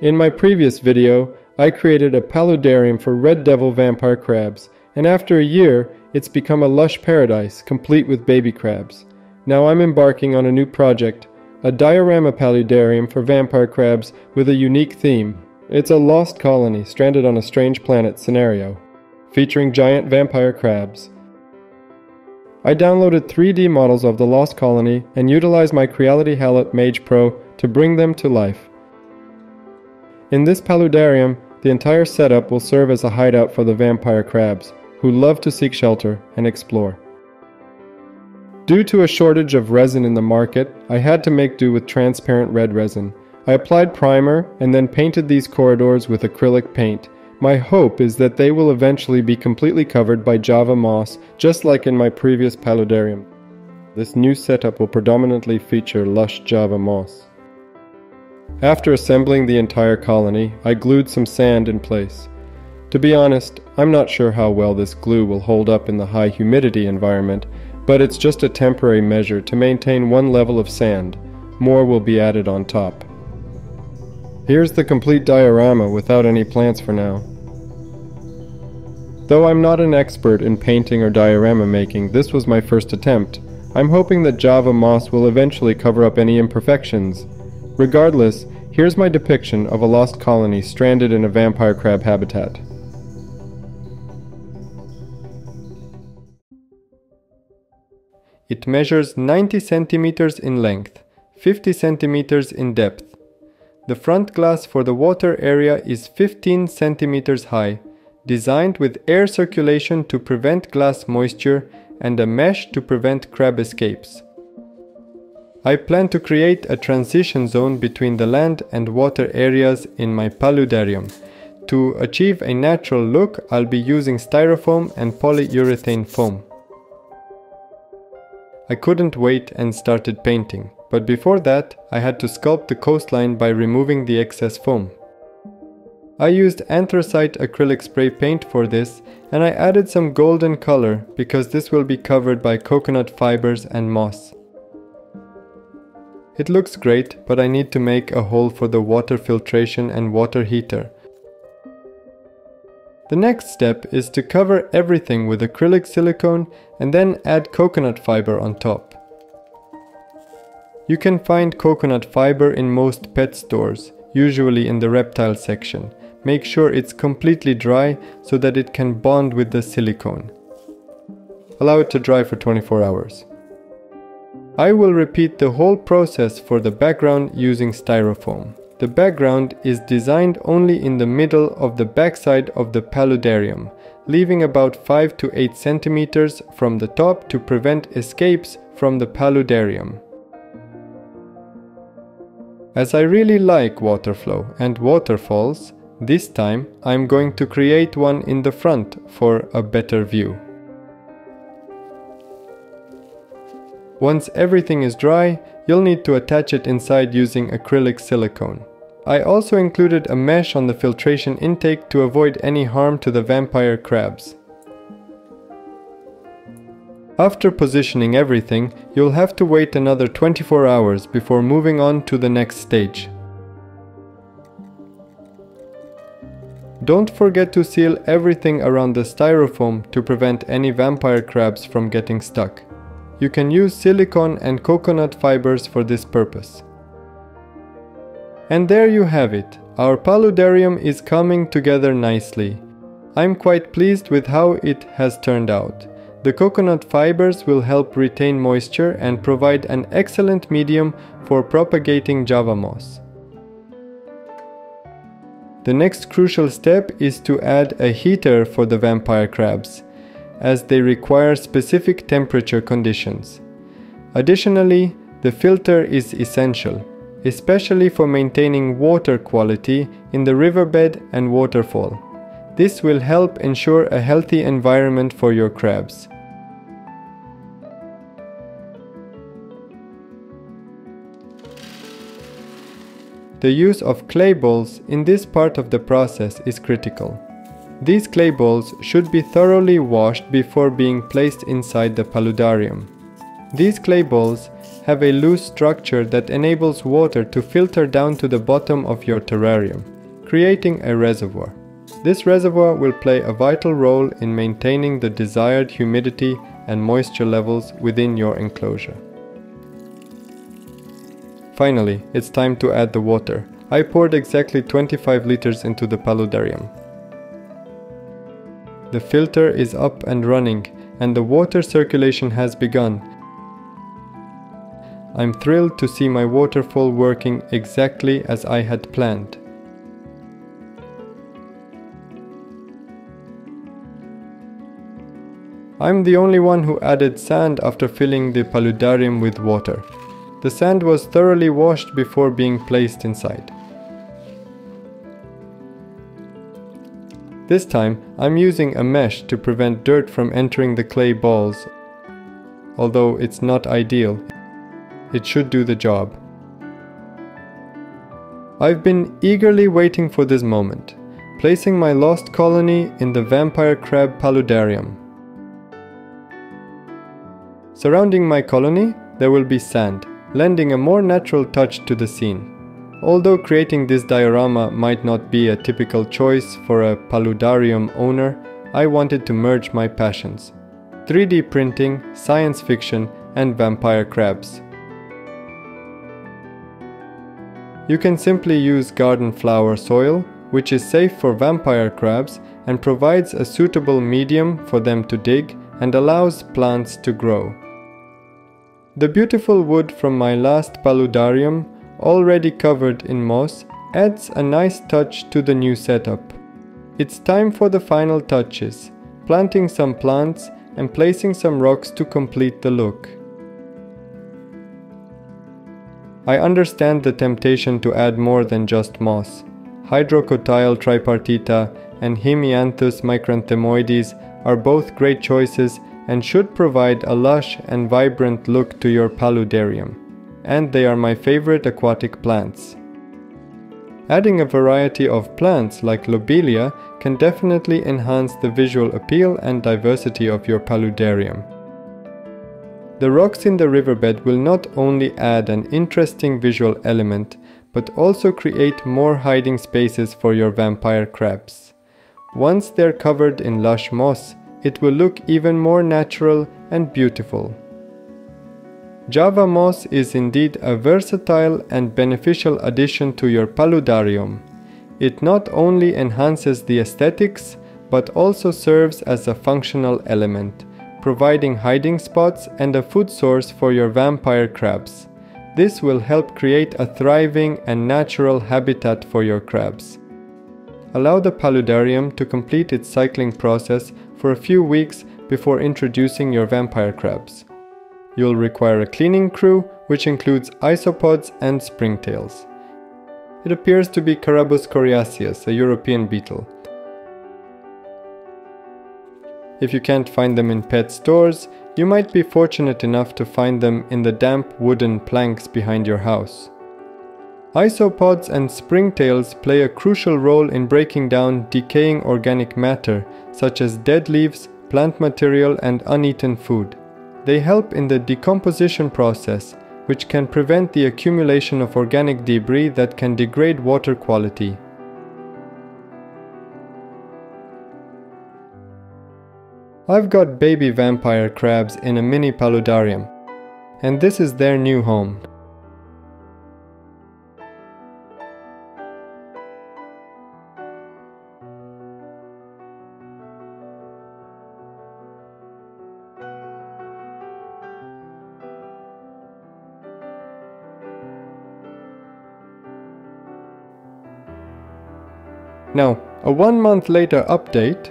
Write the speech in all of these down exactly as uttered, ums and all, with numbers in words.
In my previous video, I created a paludarium for red devil vampire crabs, and after a year, it's become a lush paradise, complete with baby crabs. Now I'm embarking on a new project, a diorama paludarium for vampire crabs with a unique theme. It's a lost colony stranded on a strange planet scenario, featuring giant vampire crabs. I downloaded three D models of the lost colony and utilized my Creality Halot Mage Pro to bring them to life. In this paludarium, the entire setup will serve as a hideout for the vampire crabs, who love to seek shelter and explore. Due to a shortage of resin in the market, I had to make do with transparent red resin. I applied primer and then painted these corridors with acrylic paint. My hope is that they will eventually be completely covered by Java moss, just like in my previous paludarium. This new setup will predominantly feature lush Java moss. After assembling the entire colony, I glued some sand in place. To be honest, I'm not sure how well this glue will hold up in the high humidity environment, but it's just a temporary measure to maintain one level of sand. More will be added on top. Here's the complete diorama without any plants for now. Though I'm not an expert in painting or diorama making, this was my first attempt. I'm hoping that Java moss will eventually cover up any imperfections. Regardless, here's my depiction of a lost colony stranded in a vampire crab habitat. It measures ninety centimeters in length, fifty centimeters in depth. The front glass for the water area is fifteen centimeters high, designed with air circulation to prevent glass moisture and a mesh to prevent crab escapes. I plan to create a transition zone between the land and water areas in my paludarium. To achieve a natural look, I'll be using styrofoam and polyurethane foam. I couldn't wait and started painting, but before that, I had to sculpt the coastline by removing the excess foam. I used anthracite acrylic spray paint for this, and I added some golden color because this will be covered by coconut fibers and moss. It looks great, but I need to make a hole for the water filtration and water heater. The next step is to cover everything with acrylic silicone and then add coconut fiber on top. You can find coconut fiber in most pet stores, usually in the reptile section. Make sure it's completely dry so that it can bond with the silicone. Allow it to dry for twenty-four hours. I will repeat the whole process for the background using styrofoam. The background is designed only in the middle of the backside of the paludarium, leaving about five to eight centimeters from the top to prevent escapes from the paludarium. As I really like water flow and waterfalls, this time I'm going to create one in the front for a better view. Once everything is dry, you'll need to attach it inside using acrylic silicone. I also included a mesh on the filtration intake to avoid any harm to the vampire crabs. After positioning everything, you'll have to wait another twenty-four hours before moving on to the next stage. Don't forget to seal everything around the styrofoam to prevent any vampire crabs from getting stuck. You can use silicone and coconut fibers for this purpose. And there you have it. Our paludarium is coming together nicely. I'm quite pleased with how it has turned out. The coconut fibers will help retain moisture and provide an excellent medium for propagating Java moss. The next crucial step is to add a heater for the vampire crabs, as they require specific temperature conditions. Additionally, the filter is essential, especially for maintaining water quality in the riverbed and waterfall. This will help ensure a healthy environment for your crabs. The use of clay balls in this part of the process is critical. These clay balls should be thoroughly washed before being placed inside the paludarium. These clay balls have a loose structure that enables water to filter down to the bottom of your terrarium, creating a reservoir. This reservoir will play a vital role in maintaining the desired humidity and moisture levels within your enclosure. Finally, it's time to add the water. I poured exactly twenty-five liters into the paludarium. The filter is up and running, and the water circulation has begun. I'm thrilled to see my waterfall working exactly as I had planned. I'm the only one who added sand after filling the paludarium with water. The sand was thoroughly washed before being placed inside. This time, I'm using a mesh to prevent dirt from entering the clay balls, although it's not ideal. It should do the job. I've been eagerly waiting for this moment, placing my lost colony in the vampire crab paludarium. Surrounding my colony, there will be sand, lending a more natural touch to the scene. Although creating this diorama might not be a typical choice for a paludarium owner, I wanted to merge my passions: three D printing, science fiction, and vampire crabs. You can simply use garden flower soil, which is safe for vampire crabs and provides a suitable medium for them to dig and allows plants to grow. The beautiful wood from my last paludarium, already covered in moss, adds a nice touch to the new setup. It's time for the final touches, planting some plants and placing some rocks to complete the look. I understand the temptation to add more than just moss. Hydrocotyle tripartita and Hemianthus micranthemoides are both great choices and should provide a lush and vibrant look to your paludarium, and they are my favorite aquatic plants. Adding a variety of plants like lobelia can definitely enhance the visual appeal and diversity of your paludarium. The rocks in the riverbed will not only add an interesting visual element, but also create more hiding spaces for your vampire crabs. Once they're covered in lush moss, it will look even more natural and beautiful. Java moss is indeed a versatile and beneficial addition to your paludarium. It not only enhances the aesthetics, but also serves as a functional element, providing hiding spots and a food source for your vampire crabs. This will help create a thriving and natural habitat for your crabs. Allow the paludarium to complete its cycling process for a few weeks before introducing your vampire crabs. You'll require a cleaning crew, which includes isopods and springtails. It appears to be Carabus coriaceus, a European beetle. If you can't find them in pet stores, you might be fortunate enough to find them in the damp wooden planks behind your house. Isopods and springtails play a crucial role in breaking down decaying organic matter, such as dead leaves, plant material, and uneaten food. They help in the decomposition process, which can prevent the accumulation of organic debris that can degrade water quality. I've got baby vampire crabs in a mini paludarium, and this is their new home. Now, a one month later update.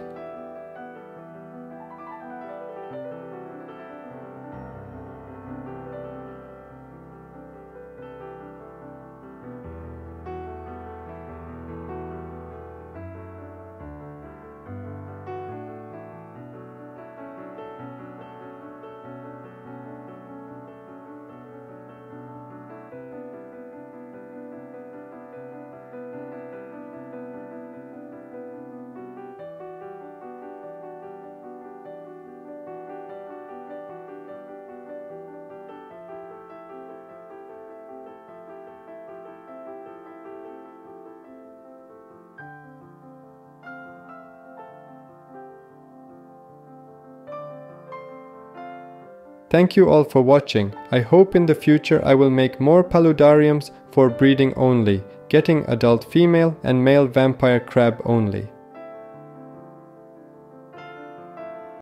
Thank you all for watching. I hope in the future I will make more paludariums for breeding only, getting adult female and male vampire crab only.